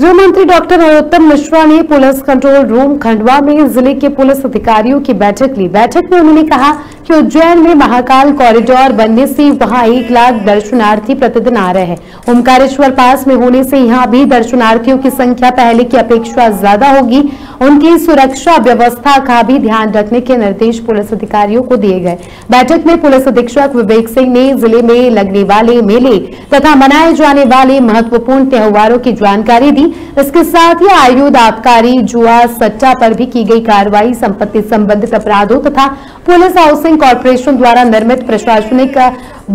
गृह मंत्री डॉक्टर नरोत्तम मिश्रा ने पुलिस कंट्रोल रूम खंडवा में जिले के पुलिस अधिकारियों की बैठक ली। बैठक में उन्होंने कहा कि उज्जैन में महाकाल कॉरिडोर बनने से वहां 1 लाख दर्शनार्थी प्रतिदिन आ रहे हैं। ओमकारेश्वर पास में होने से यहां भी दर्शनार्थियों की संख्या पहले की अपेक्षा ज्यादा होगी। उनकी सुरक्षा व्यवस्था का भी ध्यान रखने के निर्देश पुलिस अधिकारियों को दिए गए। बैठक में पुलिस अधीक्षक विवेक सिंह ने जिले में लगने वाले मेले तथा मनाए जाने वाले महत्वपूर्ण त्योहारों की जानकारी दी। इसके साथ ही आयुध, आबकारी, जुआ, सट्टा पर भी की गई कार्रवाई, संपत्ति संबंधित अपराधों तथा पुलिस हाउसिंग कॉर्पोरेशन द्वारा निर्मित प्रशासनिक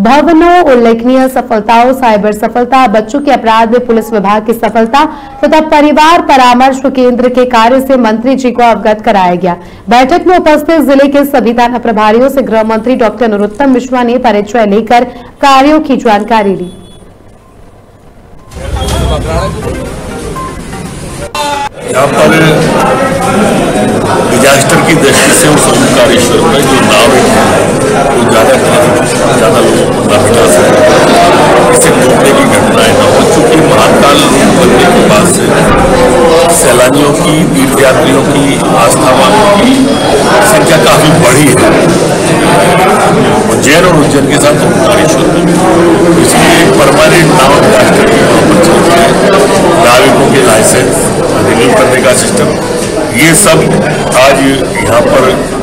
भवनों उल्लेखनीय सफलताओं, साइबर सफलता, बच्चों के अपराध में पुलिस विभाग की सफलता तथा परिवार परामर्श केंद्र के कार्य से मंत्री जी को अवगत कराया गया। बैठक में उपस्थित जिले के सभी थाना प्रभारियों से गृह मंत्री डॉक्टर नरोत्तम मिश्रा ने परिचय लेकर कार्यों की जानकारी ली। यहाँ पर डिजास्टर की दृष्टि से उस ओमकारेश्वर का जो नाव है वो ज़्यादा लोग लापता से इससे डूबने की घटनाएं न हो, चूँकि महाकाल बनने के बाद से सैलानियों की, तीर्थयात्रियों की, आस्थावानों की संख्या काफ़ी बढ़ी है उज्जैन और उज्जैन के साथ ओमकारेश्वर में। इसलिए परमानेंट नाव डिजास्टर के नाम पर चल रहा है, नाविकों के लाइसेंस करने का सिस्टम, ये सब आज यहाँ पर